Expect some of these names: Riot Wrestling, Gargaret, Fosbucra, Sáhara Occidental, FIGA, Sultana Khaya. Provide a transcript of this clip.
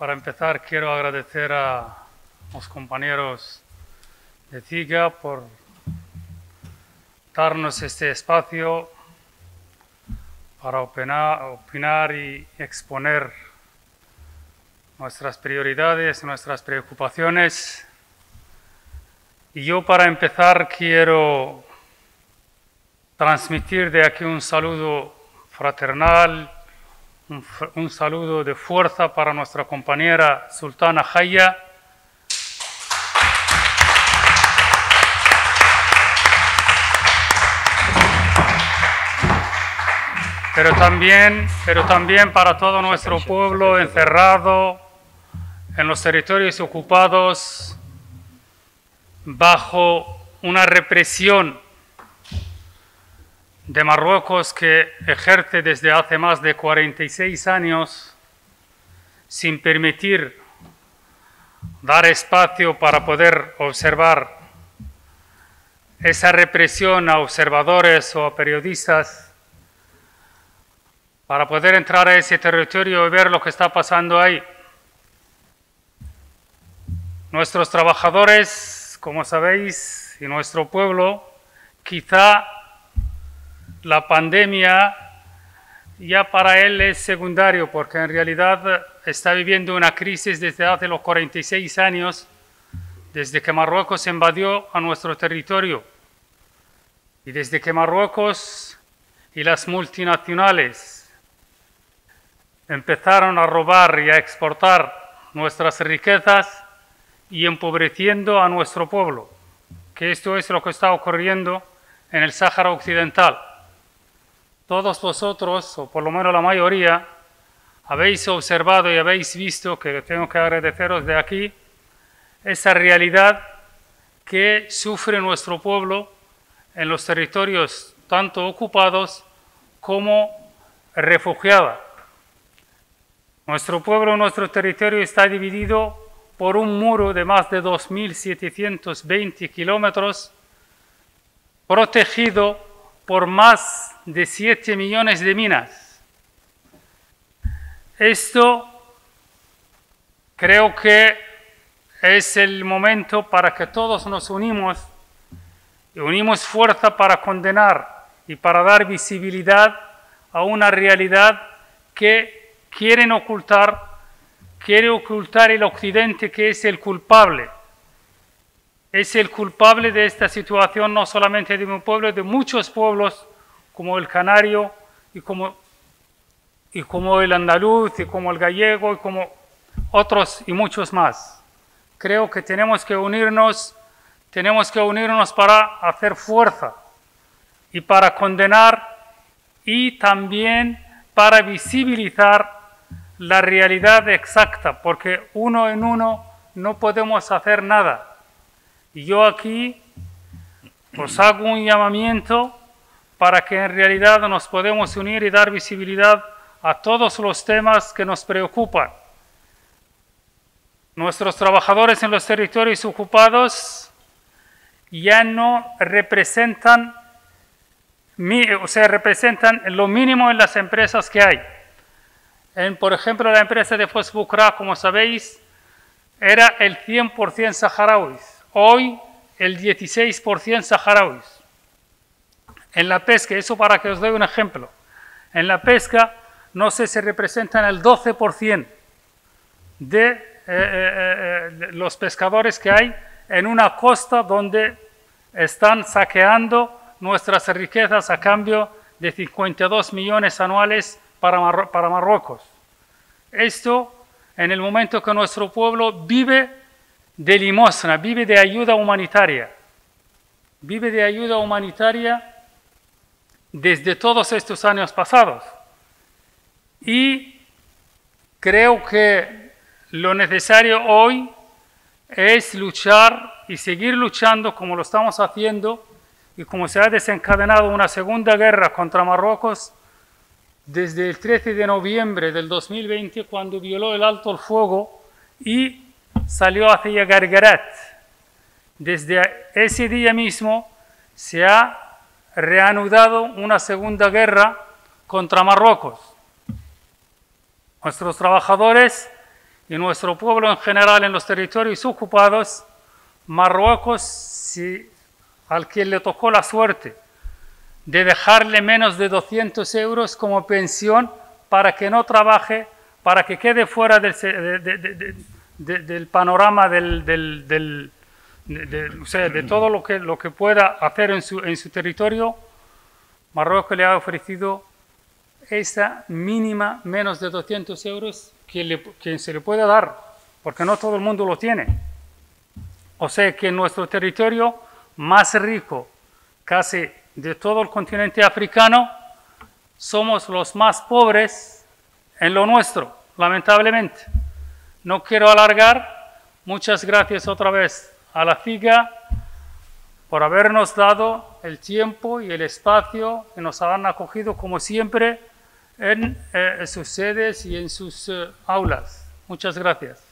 Para empezar, quiero agradecer a los compañeros de FIGA por darnos este espacio para opinar y exponer nuestras prioridades, nuestras preocupaciones. Y yo, para empezar, quiero transmitir de aquí un saludo fraternal, un saludo de fuerza para nuestra compañera Sultana Khaya, pero también para todo nuestro pueblo encerrado en los territorios ocupados bajo una represión de Marruecos que ejerce desde hace más de 46 años sin permitir dar espacio para poder observar esa represión a observadores o a periodistas, para poder entrar a ese territorio y ver lo que está pasando ahí. Nuestros trabajadores, como sabéis, y nuestro pueblo, quizá la pandemia ya para él es secundario, porque en realidad está viviendo una crisis desde hace los 46 años, desde que Marruecos invadió a nuestro territorio. Y desde que Marruecos y las multinacionales empezaron a robar y a exportar nuestras riquezas y empobreciendo a nuestro pueblo, que esto es lo que está ocurriendo en el Sáhara Occidental. Todos vosotros, o por lo menos la mayoría, habéis observado y habéis visto, que tengo que agradeceros de aquí, esa realidad que sufre nuestro pueblo en los territorios tanto ocupados como refugiados. Nuestro pueblo, nuestro territorio está dividido por un muro de más de 2.720 kilómetros, protegido por más de 7 millones de minas. Esto creo que es el momento para que todos nos unimos fuerza para condenar y para dar visibilidad a una realidad que quiere ocultar el Occidente, que es el culpable. Es el culpable de esta situación, no solamente de mi pueblo, de muchos pueblos, como el canario, y como el andaluz, y como el gallego, y como otros y muchos más. Creo que tenemos que unirnos para hacer fuerza, y para condenar, y también para visibilizar la realidad exacta, porque uno en uno no podemos hacer nada. Y yo aquí os hago un llamamiento para que en realidad nos podamos unir y dar visibilidad a todos los temas que nos preocupan. Nuestros trabajadores en los territorios ocupados ya no representan lo mínimo en las empresas que hay. Por ejemplo, la empresa de Fosbucra, como sabéis, era el 100% saharauis. Hoy, el 16% saharauis. En la pesca, eso para que os doy un ejemplo, en la pesca no sé si representan el 12% de los pescadores que hay en una costa donde están saqueando nuestras riquezas a cambio de 52 millones anuales para Marruecos. Esto, en el momento que nuestro pueblo vive de limosna, vive de ayuda humanitaria. Vive de ayuda humanitaria desde todos estos años pasados. Y creo que lo necesario hoy es luchar y seguir luchando como lo estamos haciendo y como se ha desencadenado una segunda guerra contra Marruecos desde el 13 de noviembre del 2020, cuando violó el alto el fuego y salió hacia Gargaret. Desde ese día mismo se ha reanudado una segunda guerra contra Marruecos. Nuestros trabajadores y nuestro pueblo en general en los territorios ocupados, Marruecos, al que le tocó la suerte de dejarle menos de 200 euros como pensión para que no trabaje, para que quede fuera del panorama de todo lo que pueda hacer en su territorio. Marruecos le ha ofrecido esa mínima menos de 200 euros que se le puede dar, porque no todo el mundo lo tiene. O sea que nuestro territorio más rico casi de todo el continente africano, somos los más pobres en lo nuestro, lamentablemente. No quiero alargar, muchas gracias otra vez a la FIGA por habernos dado el tiempo y el espacio que nos han acogido, como siempre, en sus sedes y en sus aulas. Muchas gracias.